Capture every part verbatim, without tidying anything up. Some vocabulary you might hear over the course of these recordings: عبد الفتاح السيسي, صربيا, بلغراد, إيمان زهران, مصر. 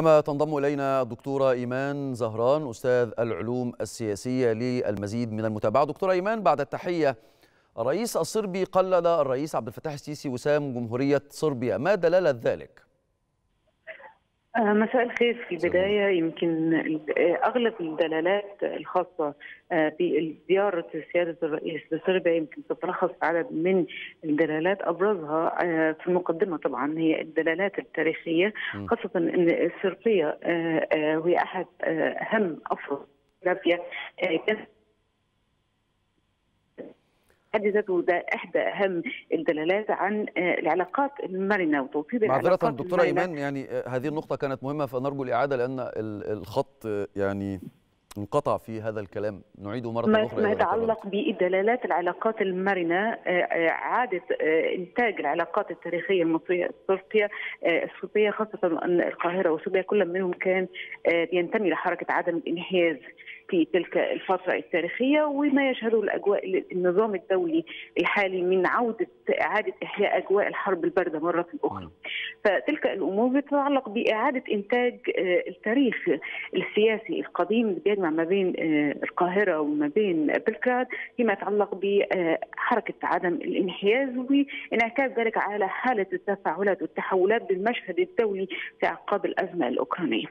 كما تنضم إلينا الدكتورة إيمان زهران أستاذ العلوم السياسية للمزيد من المتابعة. دكتورة إيمان، بعد التحية، الرئيس الصربي قلل الرئيس عبد الفتاح السيسي وسام جمهورية صربيا، ما دلالة ذلك؟ مساء الخير. في البداية يمكن أغلب الدلالات الخاصة بزيارة سيادة الرئيس لصربيا يمكن تتلخص في عدد من الدلالات، أبرزها في المقدمة طبعا هي الدلالات التاريخية، خاصة أن صربيا هي أحد أهم أفرع صربيا حدثت، وده إحدى أهم الدلالات عن العلاقات المرنة وتوطيد العلاقات. معذرة دكتورة إيمان، يعني هذه النقطة كانت مهمة فنرجو الإعادة لأن الخط يعني انقطع في هذا الكلام، نعيده مرة أخرى. ما يتعلق بدلالات العلاقات المرنة، عادة إنتاج العلاقات التاريخية المصرية الصربية الصربية خاصة أن القاهرة وصربيا كل منهم كان ينتمي لحركة عدم الانحياز في تلك الفترة التاريخية، وما يشهده الأجواء النظام الدولي الحالي من عودة إعادة إحياء أجواء الحرب الباردة مرة أخرى. فتلك الأمور تتعلق بإعادة إنتاج التاريخ السياسي القديم اللي بيجمع ما بين القاهرة وما بين بلغراد فيما يتعلق بحركة عدم الانحياز، وانعكاس ذلك على حالة التفاعلات والتحولات بالمشهد الدولي في أعقاب الأزمة الأوكرانية.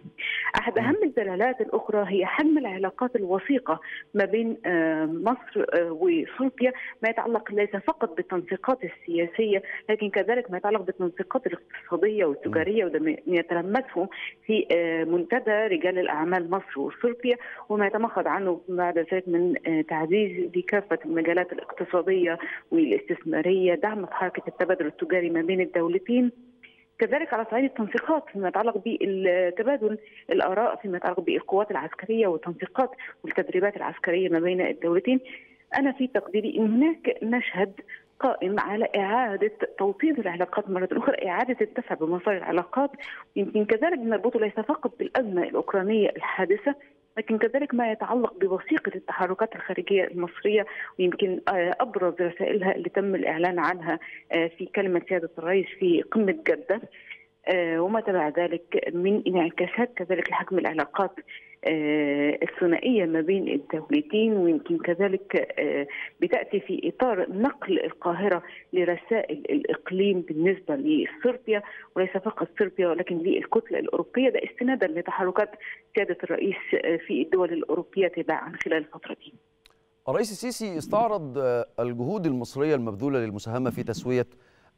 أحد أهم الدلالات الأخرى هي حجم العلاقات الوثيقة ما بين مصر وصربيا، ما يتعلق ليس فقط بالتنسيقات السياسية لكن كذلك ما يتعلق بالتنسيقات الاقتصادية والتجارية، وده يتلمسه في منتدى رجال الأعمال مصر وصربيا، وما يتمخض عنه بعد ذلك من تعزيز بكافة المجالات الاقتصادية والاستثمارية، دعم حركة التبادل التجاري ما بين الدولتين، كذلك على صعيد التنسيقات فيما يتعلق بالتبادل الآراء فيما يتعلق بالقوات العسكرية والتنسيقات والتدريبات العسكرية ما بين الدولتين. أنا في تقديري أن هناك مشهد قائم على إعادة توطيد العلاقات مرة أخرى، إعادة الدفع بمصادر العلاقات، يمكن كذلك نربطه ليس فقط بالأزمة الأوكرانية الحادثة لكن كذلك ما يتعلق بوثيقة التحركات الخارجية المصرية، ويمكن أبرز رسائلها اللي تم الإعلان عنها في كلمة سيادة الرئيس في قمة جده، وما تبع ذلك من انعكاسات كذلك لحجم العلاقات الثنائية ما بين الدولتين، ويمكن كذلك بتأتي في إطار نقل القاهرة لرسائل الإقليم بالنسبة لصربيا، وليس فقط صربيا ولكن للكتلة الأوروبية، ده استنادا لتحركات سيادة الرئيس في الدول الأوروبية تباعا خلال الفترة دي. الرئيس السيسي استعرض الجهود المصرية المبذولة للمساهمة في تسوية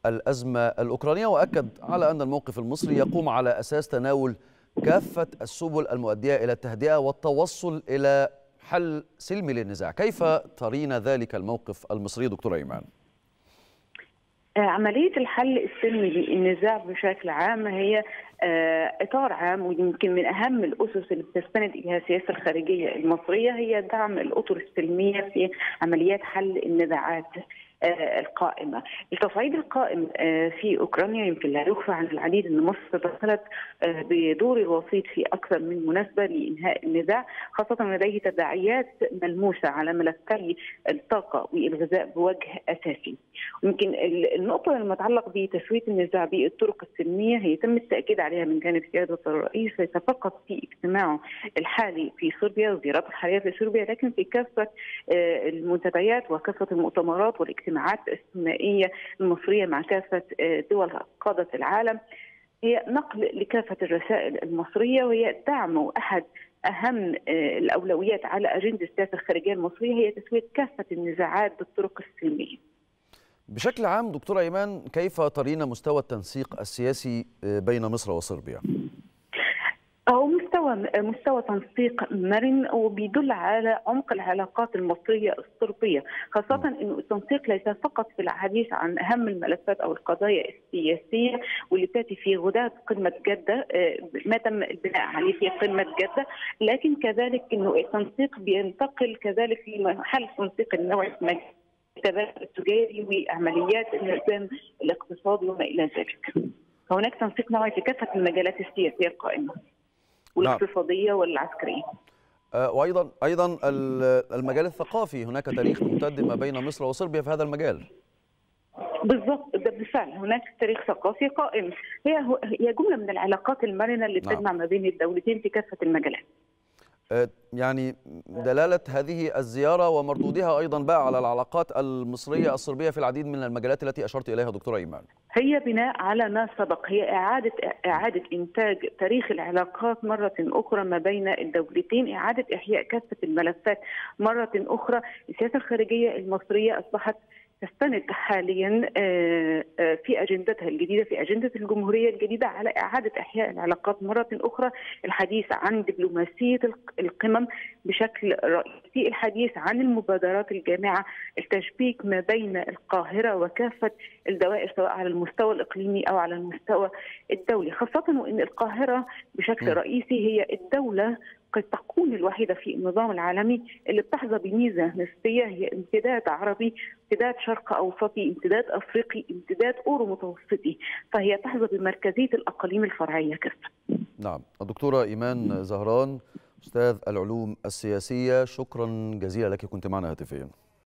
الأزمة الأوكرانية، وأكد على أن الموقف المصري يقوم على أساس تناول كافة السبل المؤدية إلى التهدئة والتوصل إلى حل سلمي للنزاع. كيف ترين ذلك الموقف المصري دكتورة إيمان؟ عملية الحل السلمي للنزاع بشكل عام هي إطار عام، ويمكن من أهم الأسس اللي بتستند إليها السياسة الخارجية المصرية هي دعم الأطر السلمية في عمليات حل النزاعات القائمة. التصعيد القائم في أوكرانيا يمكن لا يخفى عن العديد أن مصر تدخلت بدور الوسيط في أكثر من مناسبة لإنهاء النزاع، خاصة لديه تداعيات ملموسة على ملفي الطاقة والغذاء بوجه أساسي. يمكن النقطة المتعلقة بتسوية النزاع بالطرق السلمية هي تم التأكيد عليها من جانب سيادة الرئيس ليس فقط في اجتماعه الحالي في صربيا وزيارته الحالية في صربيا، لكن في كافة المنتديات وكافة المؤتمرات والاجتماعات الاجتماعات الثنائية المصرية مع كافة دول قادة العالم، هي نقل لكافة الرسائل المصرية، وهي دعم أحد أهم الأولويات على أجندة السياسة الخارجية المصرية هي تسوية كافة النزاعات بالطرق السلمية. بشكل عام دكتورة إيمان، كيف ترين مستوى التنسيق السياسي بين مصر وصربيا؟ هو مستوى مستوى تنسيق مرن وبيدل على عمق العلاقات المصرية الصربية، خاصة أنه التنسيق ليس فقط في الحديث عن أهم الملفات أو القضايا السياسية واللي تأتي في غداة قمة جدة ما تم البناء عليه في قمة جدة، لكن كذلك أنه التنسيق بينتقل كذلك في محل التنسيق النوعي في التبادل التجاري وعمليات النظام الاقتصادي وما إلى ذلك. هناك تنسيق نوعي في كافة المجالات السياسية القائمة والاقتصادية والعسكرية. آه وأيضا أيضا المجال الثقافي، هناك تاريخ ممتد ما بين مصر وصربيا في هذا المجال. بالضبط، ده بالفعل هناك تاريخ ثقافي قائم. هي هي جمله من العلاقات المرنه اللي بتجمع ما بين الدولتين في كافه المجالات. يعني دلالة هذه الزيارة ومردودها أيضا بقى على العلاقات المصرية الصربية في العديد من المجالات التي أشرت إليها دكتورة إيمان. هي بناء على ما سبق، هي إعادة إعادة إنتاج تاريخ العلاقات مرة أخرى ما بين الدولتين، إعادة إحياء كافة الملفات مرة أخرى. السياسة الخارجية المصرية أصبحت تستند حاليا في أجندتها الجديدة، في أجندة الجمهورية الجديدة، على إعادة إحياء العلاقات مرة أخرى، الحديث عن دبلوماسية القمم بشكل رئيسي، الحديث عن المبادرات الجامعة، التشبيك ما بين القاهرة وكافة الدوائر سواء على المستوى الإقليمي أو على المستوى الدولي، خاصة وأن القاهرة بشكل رئيسي هي الدولة قد تكون الوحيدة في النظام العالمي اللي بتحظى بميزة نسبية، هي امتداد عربي، امتداد شرق أوسطي، امتداد أفريقي، امتداد أورو متوسطي، فهي تحظى بمركزية الأقاليم الفرعية كذا. نعم، الدكتورة إيمان زهران أستاذ العلوم السياسية، شكرا جزيلا لك، كنت معنا هاتفيا.